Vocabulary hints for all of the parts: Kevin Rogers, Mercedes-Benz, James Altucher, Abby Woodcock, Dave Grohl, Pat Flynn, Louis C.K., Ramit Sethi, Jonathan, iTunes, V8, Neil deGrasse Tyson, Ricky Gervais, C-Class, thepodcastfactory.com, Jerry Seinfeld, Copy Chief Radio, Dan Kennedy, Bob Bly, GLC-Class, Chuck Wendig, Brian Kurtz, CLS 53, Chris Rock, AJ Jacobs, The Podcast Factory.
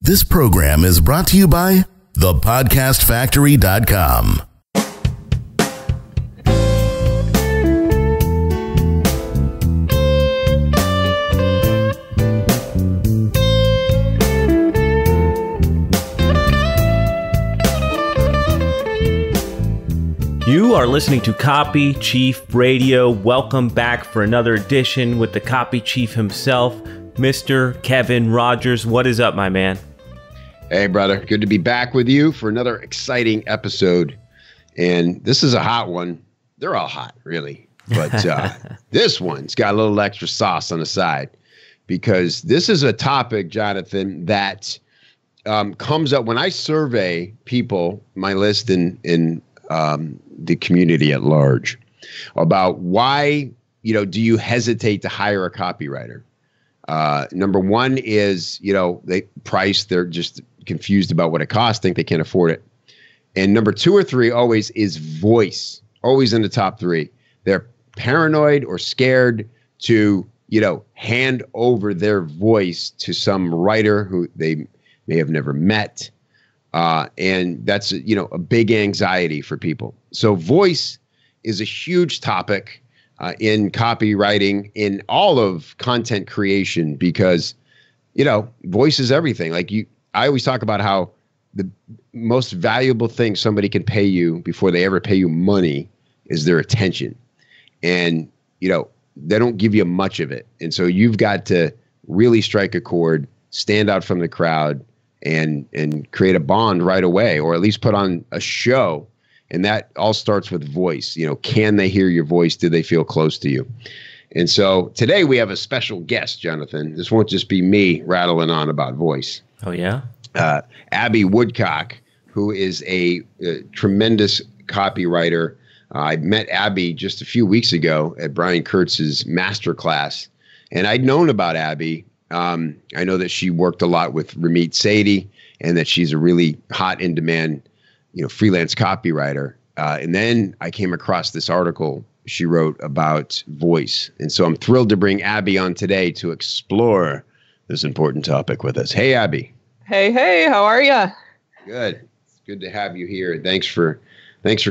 This program is brought to you by thepodcastfactory.com. You are listening to Copy Chief Radio. Welcome back for another edition with the Copy Chief himself, Mr. Kevin Rogers. What is up, my man? Hey, brother. Good to be back with you for another exciting episode. And this is a hot one. They're all hot, really. But this one's got a little extra sauce on the side because this is a topic, Jonathan, that comes up when I survey people, my list in the community at large, about why, do you hesitate to hire a copywriter? Number one is, they price, they're just confused about what it costs, think they can't afford it. And number two or three always is voice, always in the top three. They're paranoid or scared to, hand over their voice to some writer who they may have never met. And that's, a big anxiety for people. So voice is a huge topic in copywriting, in all of content creation, because, voice is everything. Like I always talk about how the most valuable thing somebody can pay you before they ever pay you money is their attention. And, they don't give you much of it. And so you've got to really strike a chord, stand out from the crowd, and create a bond right away, or at least put on a show. And that all starts with voice. Can they hear your voice? Do they feel close to you? And so today we have a special guest, Jonathan. This won't just be me rattling on about voice. Oh, yeah? Abby Woodcock, who is a tremendous copywriter. I met Abby just a few weeks ago at Brian Kurtz's masterclass. And I'd known about Abby. I know that she worked a lot with Ramit Sethi and that she's a really hot in demand, freelance copywriter. And then I came across this article she wrote about voice. And so I'm thrilled to bring Abby on today to explore this important topic with us. Hey, Abby. Hey, how are you? Good. It's good to have you here. Thanks for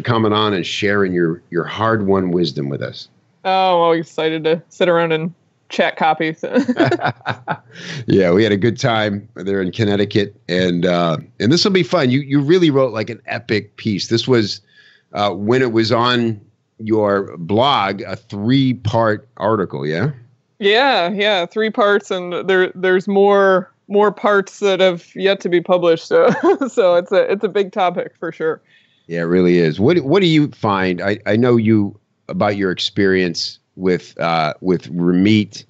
coming on and sharing your hard won wisdom with us. Oh, well, excited to sit around and chat copy. Yeah, we had a good time there in Connecticut, and this will be fun. You really wrote like an epic piece. This was when it was on your blog, a 3-part article. Yeah, 3 parts, and there's more parts that have yet to be published. So so it's a big topic for sure. Yeah, it really is. What do you find? I know you about your experience with Ramit,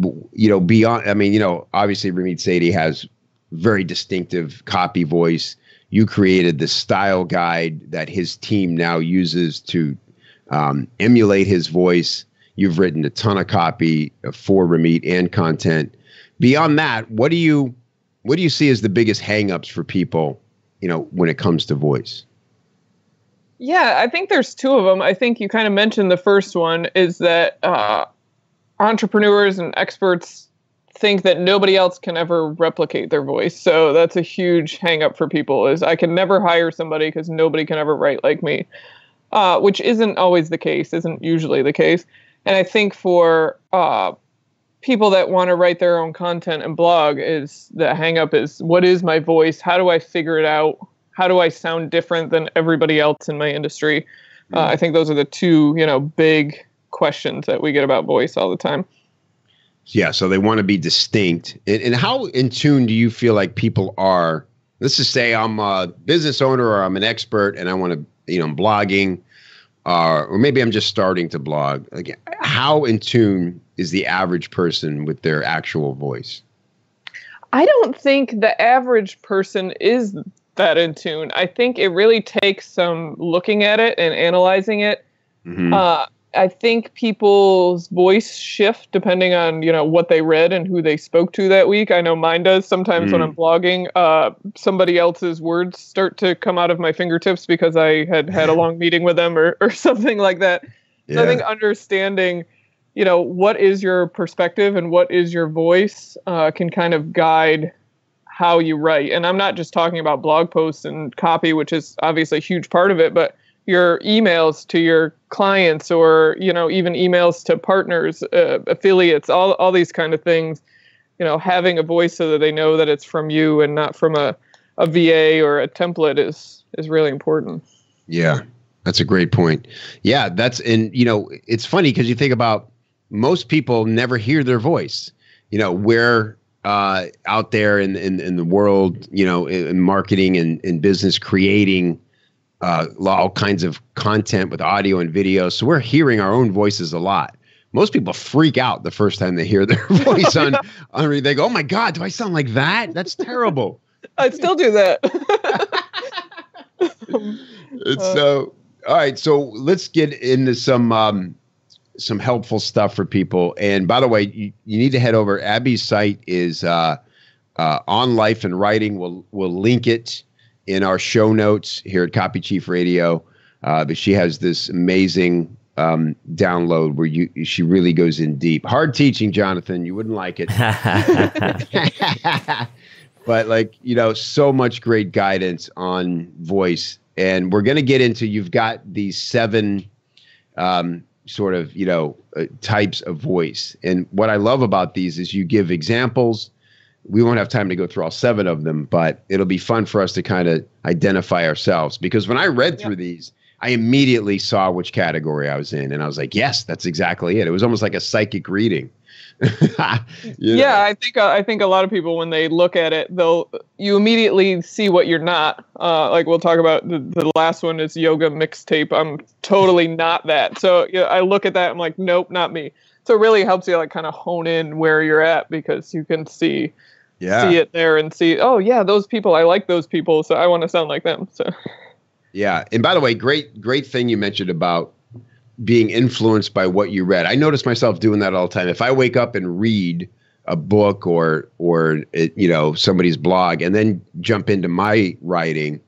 beyond, obviously Ramit Sethi has very distinctive copy voice. You created the style guide that his team now uses to emulate his voice. You've written a ton of copy for Ramit and content. Beyond that, what do you see as the biggest hangups for people, when it comes to voice? Yeah, I think there's 2 of them. I think you kind of mentioned the first one is that entrepreneurs and experts think that nobody else can ever replicate their voice. So that's a huge hang up for people is I can never hire somebody because nobody can ever write like me, which isn't always the case, isn't usually the case. And I think for people that want to write their own content and blog is the hang up is what is my voice? How do I figure it out? How do I sound different than everybody else in my industry? I think those are the 2, big questions that we get about voice all the time. Yeah, so they want to be distinct. And how in tune do you feel like people are? Let's just say I'm a business owner or I'm an expert and I want to, I'm blogging, or maybe I'm just starting to blog. Like, how in tune is the average person with their actual voice? I don't think the average person is that in tune. I think it really takes some looking at it and analyzing it. Mm-hmm. I think people's voice shift depending on, what they read and who they spoke to that week. I know mine does. Sometimes when I'm blogging, somebody else's words start to come out of my fingertips because I had a long meeting with them or something like that. Yeah. So I think understanding you know, what is your perspective and what is your voice can kind of guide how you write. And I'm not just talking about blog posts and copy, which is obviously a huge part of it, but your emails to your clients or, you know, even emails to partners, affiliates, all these kind of things, you know, having a voice so that they know that it's from you and not from a VA or a template is really important. Yeah, that's a great point. Yeah, and you know, it's funny because you think about most people never hear their voice. You know, we're out there in the world, you know, in marketing and in business, creating all kinds of content with audio and video. So we're hearing our own voices a lot. Most people freak out the first time they hear their voice on. They go, "Oh my God, do I sound like that? That's terrible." I still do that. So, all right. So let's get into some helpful stuff for people. And by the way, you need to head over. Abby's site is On Life and Writing. We'll link it in our show notes here at Copy Chief Radio. But she has this amazing download where she really goes in deep. Hard teaching, Jonathan. You wouldn't like it. But like, you know, so much great guidance on voice. And we're going to get into, you've got these 7 sort of, you know, types of voice. And what I love about these is you give examples. We won't have time to go through all 7 of them, but it'll be fun for us to kind of identify ourselves. Because when I read through these, I immediately saw which category I was in. And I was like, yes, that's exactly it. It was almost like a psychic reading. Yeah, I think a lot of people, when they look at it, you immediately see what you're not. Like we'll talk about the last one is yoga mixtape. I'm totally not that. So yeah, I look at that, I'm like, nope, not me. So it really helps you like kind of hone in where you're at, because you can see it there and see, oh yeah, those people, I like those people, so I want to sound like them. So yeah, and by the way, great thing you mentioned about being influenced by what you read. I notice myself doing that all the time. If I wake up and read a book or somebody's blog and then jump into my writing,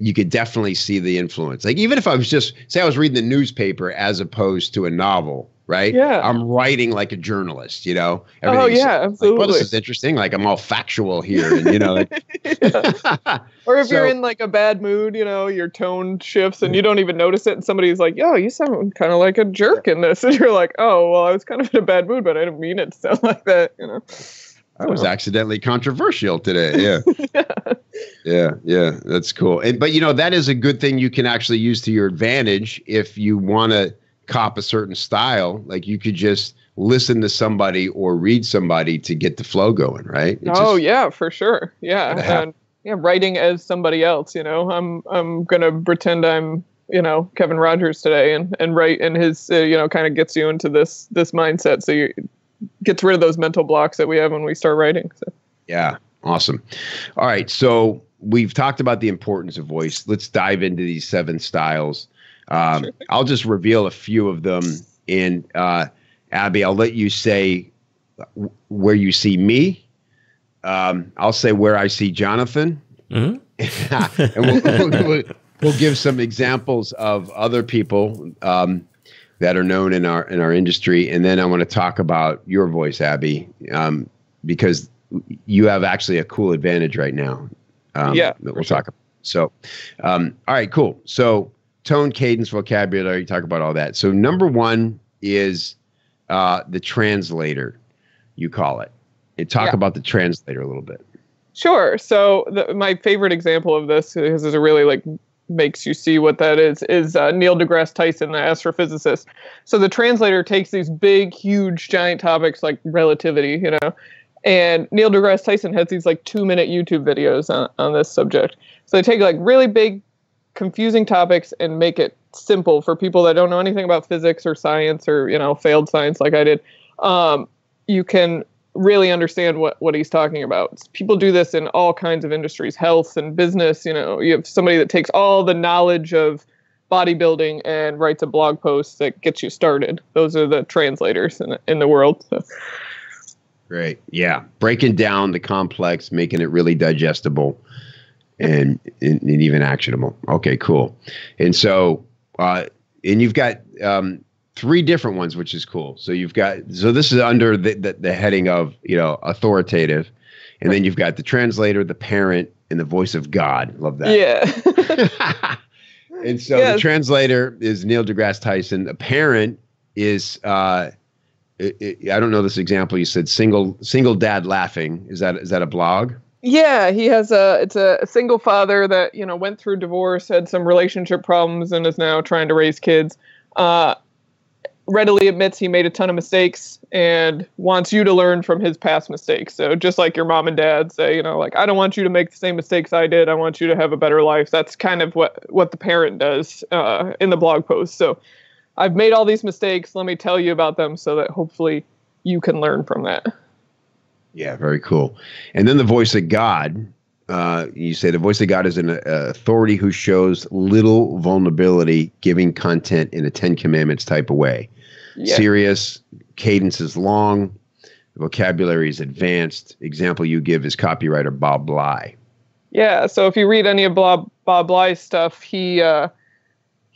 you could definitely see the influence. Like even if I was I was reading the newspaper as opposed to a novel, right? Yeah. I'm writing like a journalist, you know? Absolutely. Like, well, this is interesting. Like I'm all factual here. And, you know, or if you're in like a bad mood, you know, your tone shifts and you don't even notice it. And somebody's like, yo, you sound kind of like a jerk in this. And you're like, oh, well, I was kind of in a bad mood, but I didn't mean it to sound like that, you know? I was accidentally controversial today. Yeah. Yeah. That's cool. But you know, that is a good thing you can actually use to your advantage if you want to cop a certain style. Like you could just listen to somebody or read somebody to get the flow going, right? Yeah, for sure. Yeah. And yeah, writing as somebody else, you know, I'm going to pretend I'm, you know, Kevin Rogers today and write in his, you know, kind of gets you into this mindset. So you gets rid of those mental blocks that we have when we start writing. So. Yeah. Awesome. All right. So we've talked about the importance of voice. Let's dive into these 7 styles. I'll just reveal a few of them, and Abby, I'll let you say where you see me. I'll say where I see Jonathan, and we'll give some examples of other people that are known in our industry, and then I want to talk about your voice, Abby, because you have actually a cool advantage right now. That we'll talk about. So, all right, cool. So. Tone, cadence, vocabulary, talk about all that. So number 1 is the translator, you call it. And talk about the translator a little bit. Sure. So my favorite example of this, because it really like makes you see what that is Neil deGrasse Tyson, the astrophysicist. So the translator takes these big, huge, giant topics like relativity, you know, and Neil deGrasse Tyson has these like 2-minute YouTube videos on this subject. So they take like really big, confusing topics and make it simple for people that don't know anything about physics or science or, you know, failed science like I did. You can really understand what he's talking about. People do this in all kinds of industries, health and business. You know, you have somebody that takes all the knowledge of bodybuilding and writes a blog post that gets you started. Those are the translators in the world. So. Great. Yeah. Breaking down the complex, making it really digestible. And even actionable. Okay, cool. And so, and you've got Three different ones, which is cool. So you've got, so this is under the heading of, you know, authoritative. And then you've got the translator, the parent, and the voice of God. Love that. Yeah. And so yes. The translator is Neil deGrasse Tyson. The parent is, I don't know this example. You said single dad laughing. Is that a blog? Yeah, he has it's a single father that, you know, went through divorce, had some relationship problems, and is now trying to raise kids. Readily admits he made a ton of mistakes and wants you to learn from his past mistakes. So just like your mom and dad say, you know, like, I don't want you to make the same mistakes I did. I want you to have a better life. That's kind of what the parent does in the blog post. So I've made all these mistakes. Let me tell you about them so that hopefully you can learn from that. Yeah, very cool. And then the voice of God, you say the voice of God is an authority who shows little vulnerability, giving content in a 10 Commandments type of way. Yeah. Serious, cadence is long, vocabulary is advanced. Example you give is copywriter Bob Bly. Yeah, so if you read any of Bob Bly's stuff, he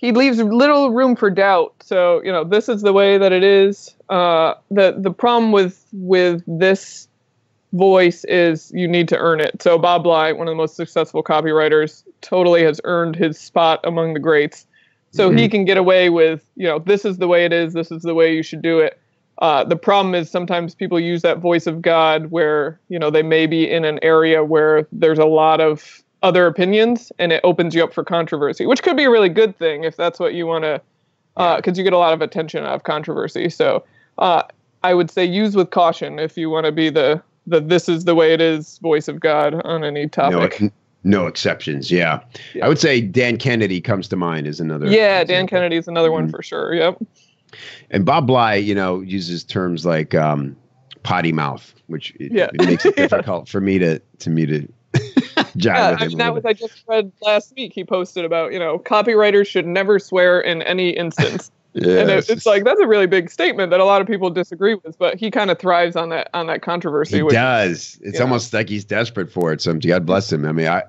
leaves little room for doubt. So, you know, this is the way that it is. The problem with this voice is you need to earn it. So Bob Bly, one of the most successful copywriters, totally has earned his spot among the greats. So mm-hmm. He can get away with, you know, this is the way it is. This is the way you should do it. The problem is sometimes people use that voice of God where, you know, they may be in an area where there's a lot of other opinions, and it opens you up for controversy, which could be a really good thing if that's what you want to, because you get a lot of attention out of controversy. So I would say use with caution if you want to be the this is the way it is voice of God on any topic. No exceptions. Yeah. I would say Dan Kennedy comes to mind as another. Yeah. Example. Dan Kennedy is another one for sure. Yep. And Bob Bly, you know, uses terms like potty mouth, which it makes it difficult for me to yeah, I mean, that was, I just read last week, he posted about, you know, copywriters should never swear in any instance. Yeah, and it's like, that's a really big statement that a lot of people disagree with, but he kind of thrives on that controversy. He does. It's almost like he's desperate for it. So God bless him. I mean, I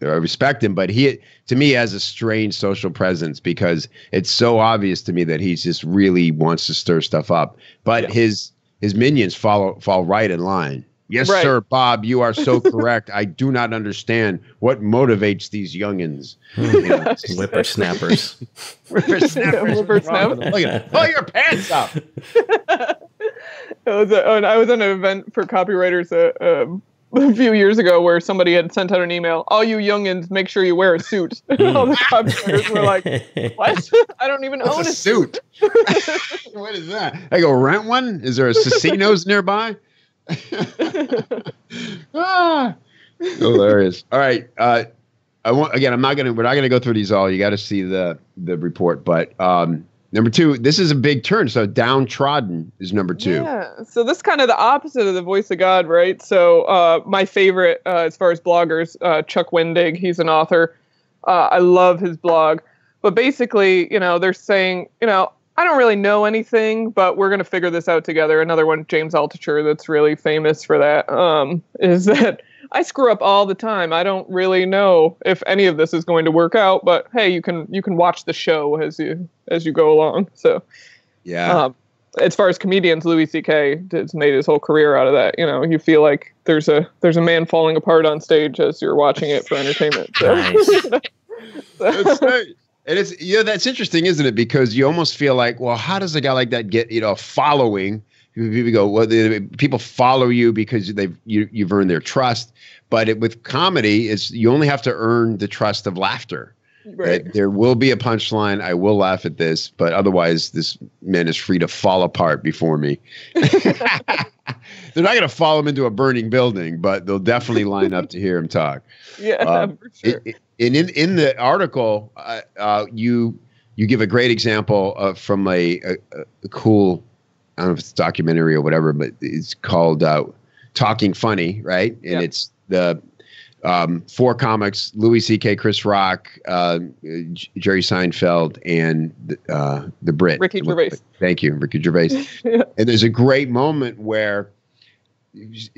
respect him, but he, to me, has a strange social presence because it's so obvious to me that he's just really wants to stir stuff up, but his minions fall right in line. Yes, right. Sir, Bob, you are so correct. I do not understand what motivates these youngins. You know, whippersnappers. Whippersnappers. Pull your pants up. I was at an event for copywriters a few years ago where somebody had sent out an email, all you youngins, make sure you wear a suit. And all the copywriters were like, what? I don't even own a suit. What is that? I go, rent one? Is there a Cicino's nearby? Hilarious. All right. We're not gonna go through these all. You got to see the report. But number two, this is a big turn. So downtrodden is number two. Yeah. So this is kind of the opposite of the voice of God, right? So my favorite as far as bloggers, Chuck Wendig. He's an author. I love his blog. But basically, you know, they're saying, you know, I don't really know anything, but we're going to figure this out together. Another one, James Altucher, that's really famous for that, is that I screw up all the time. I don't really know if any of this is going to work out, but hey, you can watch the show as you go along. So, yeah. As far as comedians, Louis C.K. has made his whole career out of that. You know, you feel like there's a man falling apart on stage as you're watching it for entertainment. So. Nice. That's great. And it's, you know, that's interesting, isn't it? Because you almost feel like, well, how does a guy like that get, you know, following? People go, well, people follow you because you've earned their trust. But with comedy, it's you only have to earn the trust of laughter. Right. There will be a punchline. I will laugh at this, but otherwise, this man is free to fall apart before me. They're not going to follow him into a burning building, but they'll definitely line up to hear him talk. Yeah, for sure. In the article, you give a great example from a cool, I don't know if it's a documentary or whatever, but it's called Talking Funny, right? And it's the four comics, Louis C.K., Chris Rock, Jerry Seinfeld, and the Brit. Ricky Gervais. Thank you, Ricky Gervais. And there's a great moment where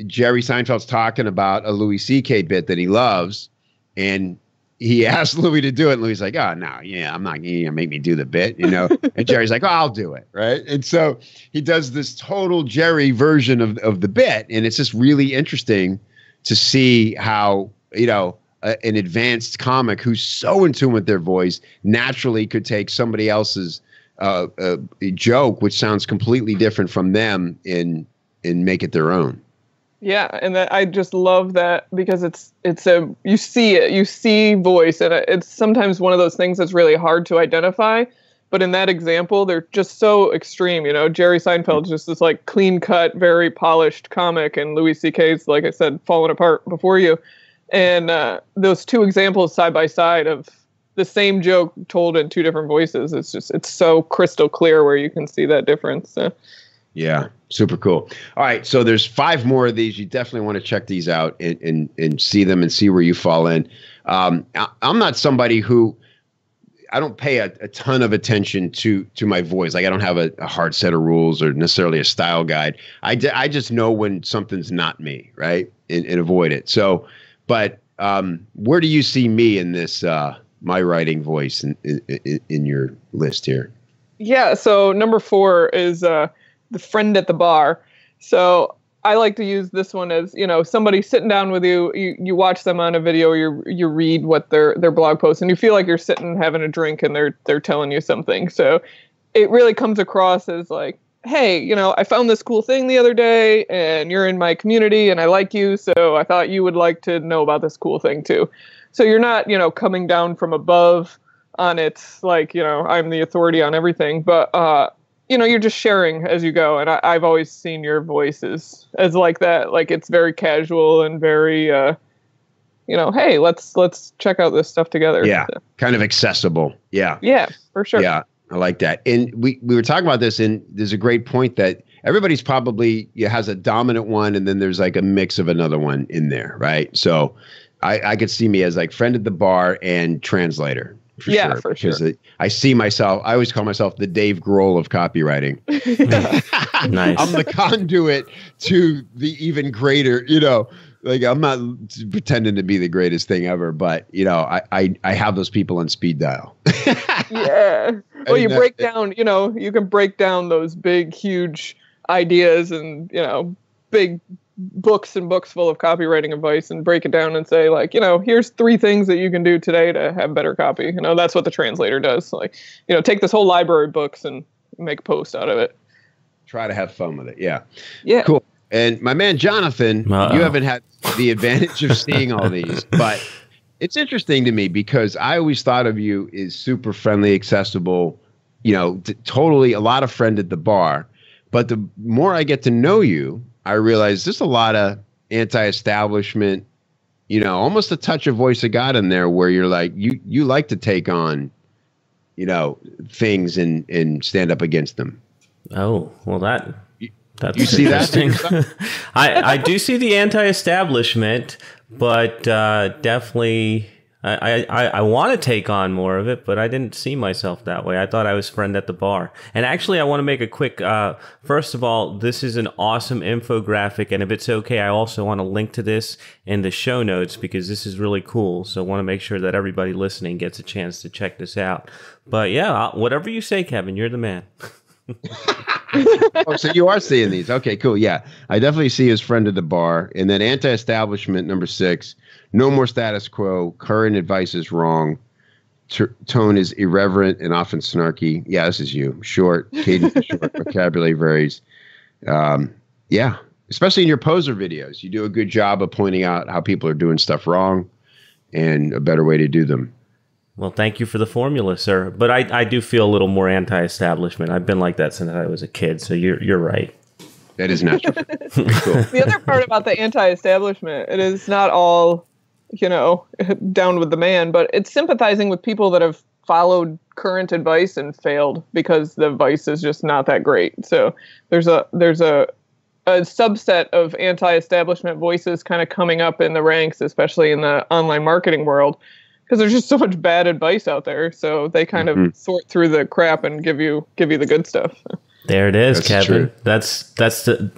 Jerry Seinfeld's talking about a Louis C.K. bit that he loves, and he asked Louis to do it. And Louis's like, oh, no, yeah, I'm not going to make me do the bit, you know. And Jerry's like, oh, I'll do it, right? And so he does this total Jerry version of the bit. And it's just really interesting to see how, you know, an advanced comic who's so in tune with their voice naturally could take somebody else's joke, which sounds completely different from them, and make it their own. Yeah, and that, I just love that, because it's you see it, you see voice, and it's sometimes one of those things that's really hard to identify. But in that example, they're just so extreme. You know, Jerry Seinfeld's just this like clean cut, very polished comic, and Louis C.K.'s, like I said, falling apart before you. And those two examples side by side of the same joke told in two different voices, it's just, it's so crystal clear where you can see that difference. So. Yeah, super cool. All right, so there's 5 more of these. You definitely want to check these out and see them and see where you fall in. I'm not somebody who, I don't pay a ton of attention to my voice. Like, I don't have a hard set of rules or necessarily a style guide. I just know when something's not me, right, and avoid it. So, but where do you see me in this, my writing voice in your list here? Yeah, so number 4 is... the friend at the bar. So I like to use this one as, you know, somebody sitting down with you, you watch them on a video, or you read what their blog post, and you feel like you're sitting having a drink and they're telling you something. So it really comes across as like, hey, you know, I found this cool thing the other day and you're in my community and I like you, so I thought you would like to know about this cool thing too. So you're not, you know, coming down from above on it's like, you know, I'm the authority on everything, but you know, you're just sharing as you go. And I've always seen your voices as like that. Like, it's very casual and very, you know, hey, let's check out this stuff together. Yeah, so. Kind of accessible. Yeah. Yeah, for sure. Yeah, I like that. And we were talking about this, and there's a great point that everybody's probably has a dominant one, and then there's like a mix of another one in there, right? So I could see me as like friend at the bar and translator. For yeah, sure, for sure. I see myself, I always call myself the Dave Grohl of copywriting. Nice. I'm the conduit to the even greater, you know, like I'm not pretending to be the greatest thing ever, but, you know, I have those people on speed dial. Yeah. Well, you break down, you know, you can break down those big, huge ideas and, you know, big books and books full of copywriting advice and break it down and say, like, you know, here's 3 things that you can do today to have better copy. You know, that's what the translator does. Like, you know, take this whole library of books and make a post out of it. Try to have fun with it. Yeah. Yeah. Cool. And my man, Jonathan, you haven't had the advantage of seeing all these, but it's interesting to me because I always thought of you as super friendly, accessible, you know, totally a lot of friend at the bar. But the more I get to know you, I realized there's a lot of anti-establishment, you know, almost a touch of voice of God in there where you're like, you like to take on, you know, things and stand up against them. Oh, well, that's you see that? I do see the anti-establishment, but definitely I want to take on more of it, but I didn't see myself that way. I thought I was friend at the bar. And actually, I want to make a quick, first of all, this is an awesome infographic. And if it's okay, I also want to link to this in the show notes because this is really cool. So I want to make sure that everybody listening gets a chance to check this out. But yeah, whatever you say, Kevin, you're the man. Oh, so you are seeing these. Okay, cool. Yeah, I definitely see his friend at the bar. And then anti-establishment, number 6, no more status quo. Current advice is wrong. Tone is irreverent and often snarky. Yeah, this is you. Short, cadence is short, vocabulary varies. Yeah, especially in your poser videos. You do a good job of pointing out how people are doing stuff wrong and a better way to do them. Well, thank you for the formula, sir. But I do feel a little more anti-establishment. I've been like that since I was a kid, so you're right. That is natural. Cool. The other part about the anti-establishment, it is not all, you know, down with the man, but it's sympathizing with people that have followed current advice and failed because the advice is just not that great. So there's a subset of anti-establishment voices kind of coming up in the ranks, especially in the online marketing world, because there's just so much bad advice out there. So they kind of sort through the crap and give you the good stuff. There it is, Kevin. That's the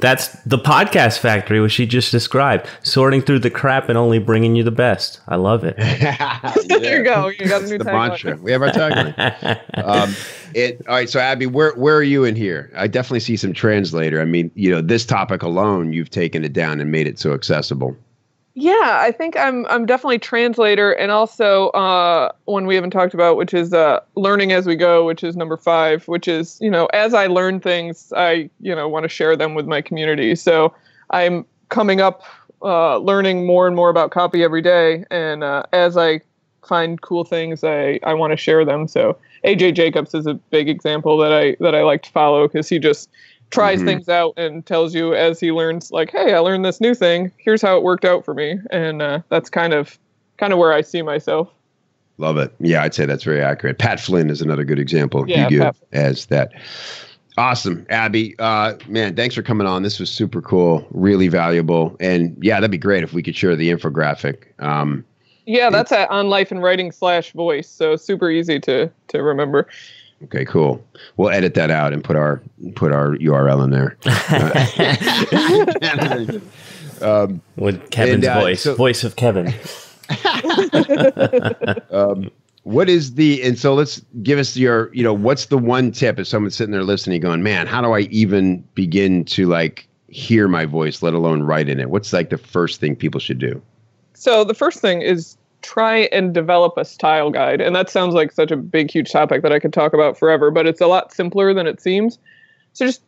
podcast factory, which he just described. Sorting through the crap and only bringing you the best. I love it. There you go. You got a new tagline. We have our tagline. All right. So Abby, where are you in here? I definitely see some translator. I mean, you know, this topic alone, you've taken it down and made it so accessible. Yeah, I think I'm definitely translator, and also one we haven't talked about, which is learning as we go, which is number 5, which is, you know, as I learn things, I, you know, want to share them with my community. So I'm coming up learning more and more about copy every day, and as I find cool things, I want to share them. So AJ Jacobs is a big example that I like to follow, because he just tries things out and tells you as he learns, like, hey, I learned this new thing. Here's how it worked out for me. And that's kind of where I see myself. Love it. Yeah, I'd say that's very accurate. Pat Flynn is another good example. Yeah, you give as that. Awesome. Abby, man, thanks for coming on. This was super cool, really valuable. And yeah, that'd be great if we could share the infographic. Yeah, that's at onlifeandwriting.com/voice. So super easy to remember. Okay, cool. We'll edit that out and put our URL in there. With Kevin's voice, voice of Kevin. So let's give us your, you know, what's the one tip if someone's sitting there listening going, man, how do I even begin to like hear my voice, let alone write in it? What's like the first thing people should do? So the first thing is, try and develop a style guide. And that sounds like such a big, huge topic that I could talk about forever, but it's a lot simpler than it seems. So just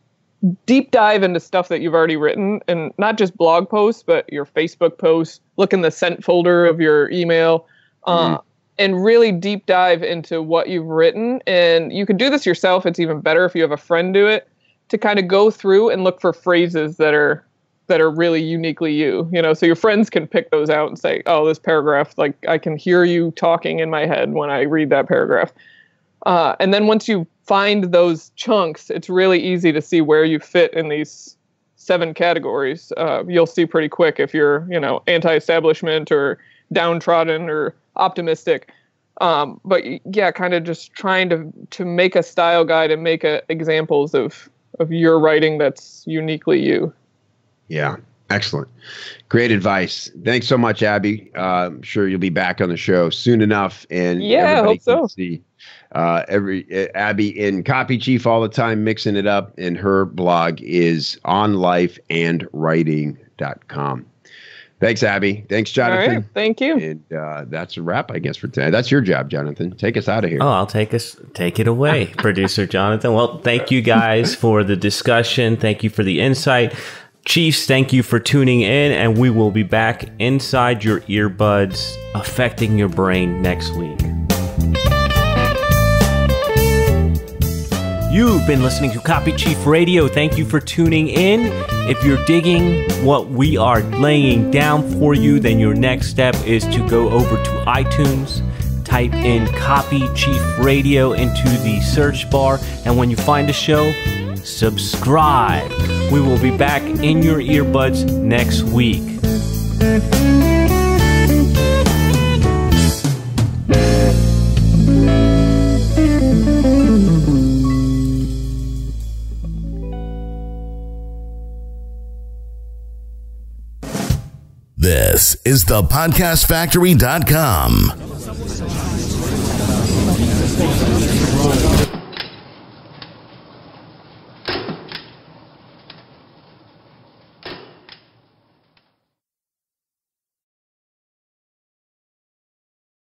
deep dive into stuff that you've already written, and not just blog posts, but your Facebook posts, look in the sent folder of your email, and really deep dive into what you've written. And you can do this yourself. It's even better if you have a friend do it, to kind of go through and look for phrases that are really uniquely you, you know, so your friends can pick those out and say, oh, this paragraph, like I can hear you talking in my head when I read that paragraph. And then once you find those chunks, it's really easy to see where you fit in these 7 categories. You'll see pretty quick if you're, you know, anti-establishment or downtrodden or optimistic. But yeah, kind of just trying to make a style guide and make examples of your writing that's uniquely you. Yeah. Excellent. Great advice. Thanks so much, Abby. I'm sure you'll be back on the show soon enough. And yeah, I hope so. See, Abby in Copy Chief all the time, mixing it up. And her blog is onlifeandwriting.com. Thanks, Abby. Thanks, Jonathan. All right, thank you. And that's a wrap, I guess, for today. That's your job, Jonathan. Take us out of here. Oh, I'll take it away, producer Jonathan. Well, thank you guys for the discussion. Thank you for the insight. Chiefs, thank you for tuning in, and we will be back inside your earbuds, affecting your brain next week. You've been listening to Copy Chief Radio. Thank you for tuning in. If you're digging what we are laying down for you, then your next step is to go over to iTunes, type in Copy Chief Radio into the search bar, and when you find a show, subscribe. We will be back in your earbuds next week. This is thepodcastfactory.com.